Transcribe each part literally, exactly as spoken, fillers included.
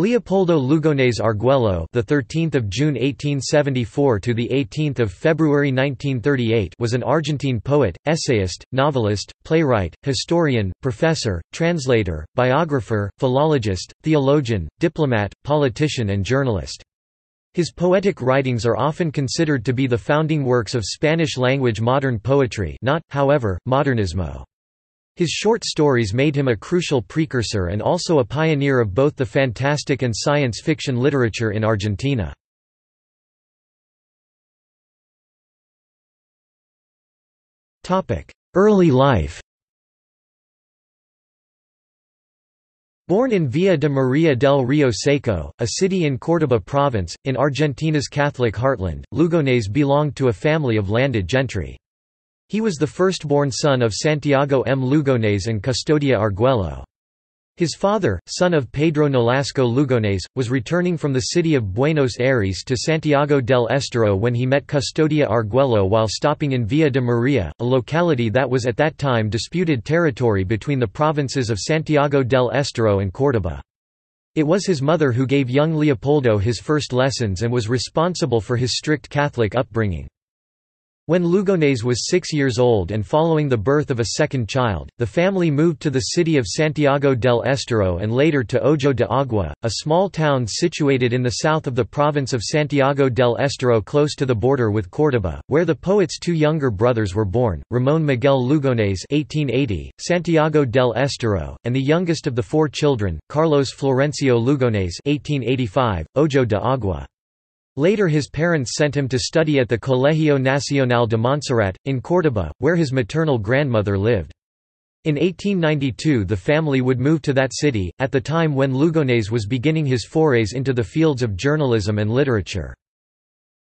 Leopoldo Lugones Argüello, the thirteenth of June eighteen seventy-four to the eighteenth of February nineteen thirty-eight, was an Argentine poet, essayist, novelist, playwright, historian, professor, translator, biographer, philologist, theologian, diplomat, politician and journalist. His poetic writings are often considered to be the founding works of Spanish-language modern poetry, not, however, Modernismo. His short stories made him a crucial precursor and also a pioneer of both the fantastic and science fiction literature in Argentina. Early life. Born in Villa de María del Rio Seco, a city in Córdoba province, in Argentina's Catholic heartland, Lugones belonged to a family of landed gentry. He was the firstborn son of Santiago M. Lugones and Custodia Argüello. His father, son of Pedro Nolasco Lugones, was returning from the city of Buenos Aires to Santiago del Estero when he met Custodia Argüello while stopping in Villa de María, a locality that was at that time disputed territory between the provinces of Santiago del Estero and Córdoba. It was his mother who gave young Leopoldo his first lessons and was responsible for his strict Catholic upbringing. When Lugones was six years old and following the birth of a second child, the family moved to the city of Santiago del Estero and later to Ojo de Agua, a small town situated in the south of the province of Santiago del Estero close to the border with Córdoba, where the poet's two younger brothers were born, Ramón Miguel Lugones eighteen eighty, Santiago del Estero, and the youngest of the four children, Carlos Florencio Lugones eighteen eighty-five, Ojo de Agua. Later his parents sent him to study at the Colegio Nacional de Montserrat, in Córdoba, where his maternal grandmother lived. In eighteen ninety-two the family would move to that city, at the time when Lugones was beginning his forays into the fields of journalism and literature.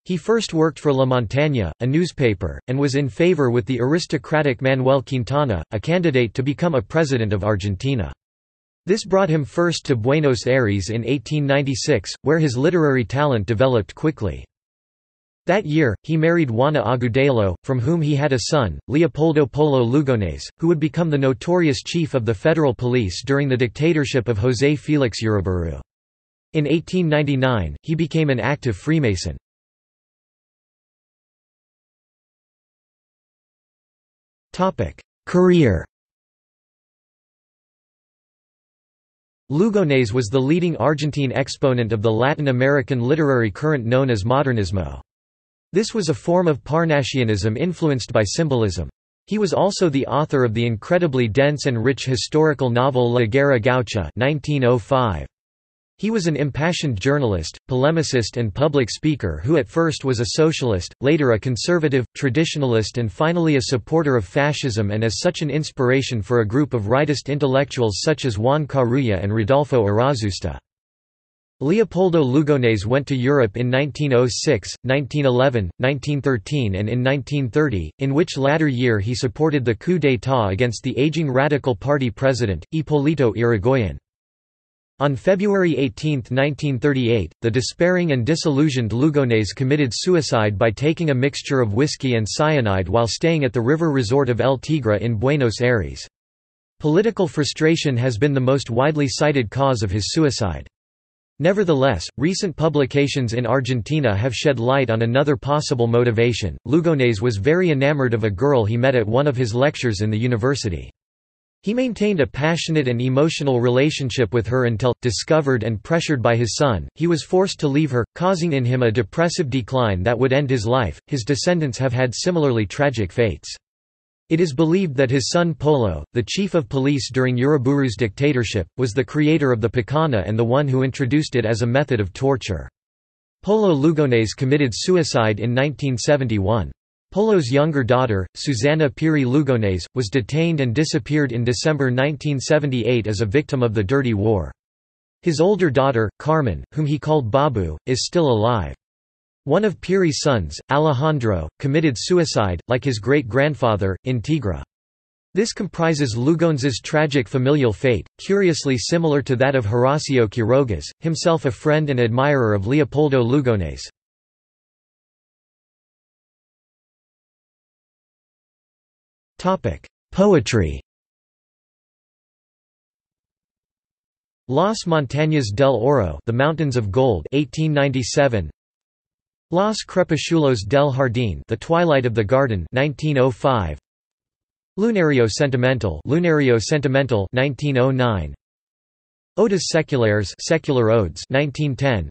He first worked for La Montaña, a newspaper, and was in favor with the aristocratic Manuel Quintana, a candidate to become a president of Argentina. This brought him first to Buenos Aires in eighteen ninety-six, where his literary talent developed quickly. That year, he married Juana Agudelo, from whom he had a son, Leopoldo Polo Lugones, who would become the notorious chief of the federal police during the dictatorship of José Félix Uriburu. In eighteen ninety-nine, he became an active Freemason. Career. Lugones was the leading Argentine exponent of the Latin American literary current known as Modernismo. This was a form of Parnassianism influenced by symbolism. He was also the author of the incredibly dense and rich historical novel La Guerra Gaucha nineteen oh five. He was an impassioned journalist, polemicist and public speaker who at first was a socialist, later a conservative, traditionalist and finally a supporter of fascism, and as such an inspiration for a group of rightist intellectuals such as Juan Carulla and Rodolfo Arazusta. Leopoldo Lugones went to Europe in nineteen oh six, nineteen eleven, nineteen thirteen and in nineteen thirty, in which latter year he supported the coup d'état against the aging radical party president, Hipólito Yrigoyen. On February eighteenth nineteen thirty-eight, the despairing and disillusioned Lugones committed suicide by taking a mixture of whiskey and cyanide while staying at the river resort of El Tigre in Buenos Aires. Political frustration has been the most widely cited cause of his suicide. Nevertheless, recent publications in Argentina have shed light on another possible motivation. Lugones was very enamored of a girl he met at one of his lectures in the university. He maintained a passionate and emotional relationship with her until, discovered and pressured by his son, he was forced to leave her, causing in him a depressive decline that would end his life. His descendants have had similarly tragic fates. It is believed that his son Polo, the chief of police during Uriburu's dictatorship, was the creator of the Picana and the one who introduced it as a method of torture. Polo Lugones committed suicide in nineteen seventy-one. Polo's younger daughter, Susanna Piri Lugones, was detained and disappeared in December nineteen seventy-eight as a victim of the Dirty War. His older daughter, Carmen, whom he called Babu, is still alive. One of Piri's sons, Alejandro, committed suicide, like his great-grandfather, in Tigre. This comprises Lugones's tragic familial fate, curiously similar to that of Horacio Quirogas, himself a friend and admirer of Leopoldo Lugones. Poetry. Las Montañas del Oro, The Mountains of Gold, eighteen ninety-seven. Los Crepúsculos del Jardín, The Twilight of the Garden, nineteen oh five. Lunario Sentimental, Lunario Sentimental, nineteen oh nine. Odes Seculares, Secular Odes, nineteen ten.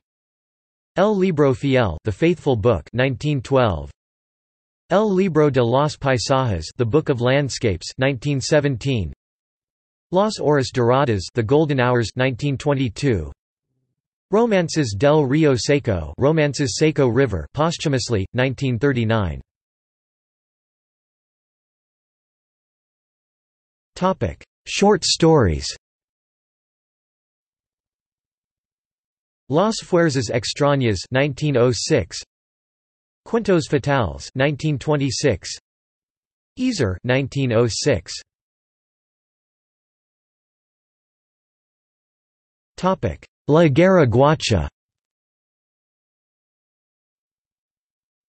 El Libro Fiel, The Faithful Book, nineteen twelve. El Libro de los Paisajes, The Book of Landscapes, nineteen seventeen. Las Horas Doradas, The Golden Hours, nineteen twenty-two. Romances del Rio Seco, Romances Seco River, posthumously, nineteen thirty-nine. Topic: Short stories. Las Fuerzas Extrañas, nineteen oh six. Cuentos Fatales, nineteen twenty-six. Ezer, nineteen oh six. Topic: La Guerra Gaucha.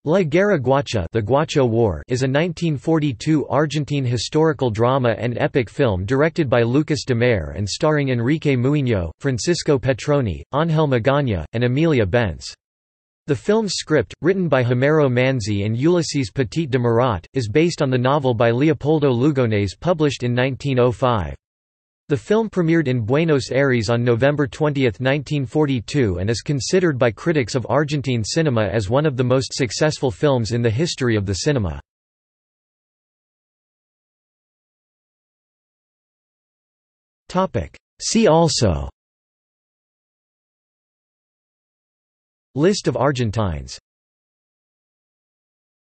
La Guerra Gaucha, The Guacho War, is a nineteen forty-two Argentine historical drama and epic film directed by Lucas Demare and starring Enrique Muiño, Francisco Petroni, Ángel Magaña, and Emilia Benz. The film's script, written by Homero Manzi and Ulysses Petit de Marat, is based on the novel by Leopoldo Lugones published in nineteen oh five. The film premiered in Buenos Aires on November twentieth nineteen forty-two and is considered by critics of Argentine cinema as one of the most successful films in the history of the cinema. See also: List of Argentines.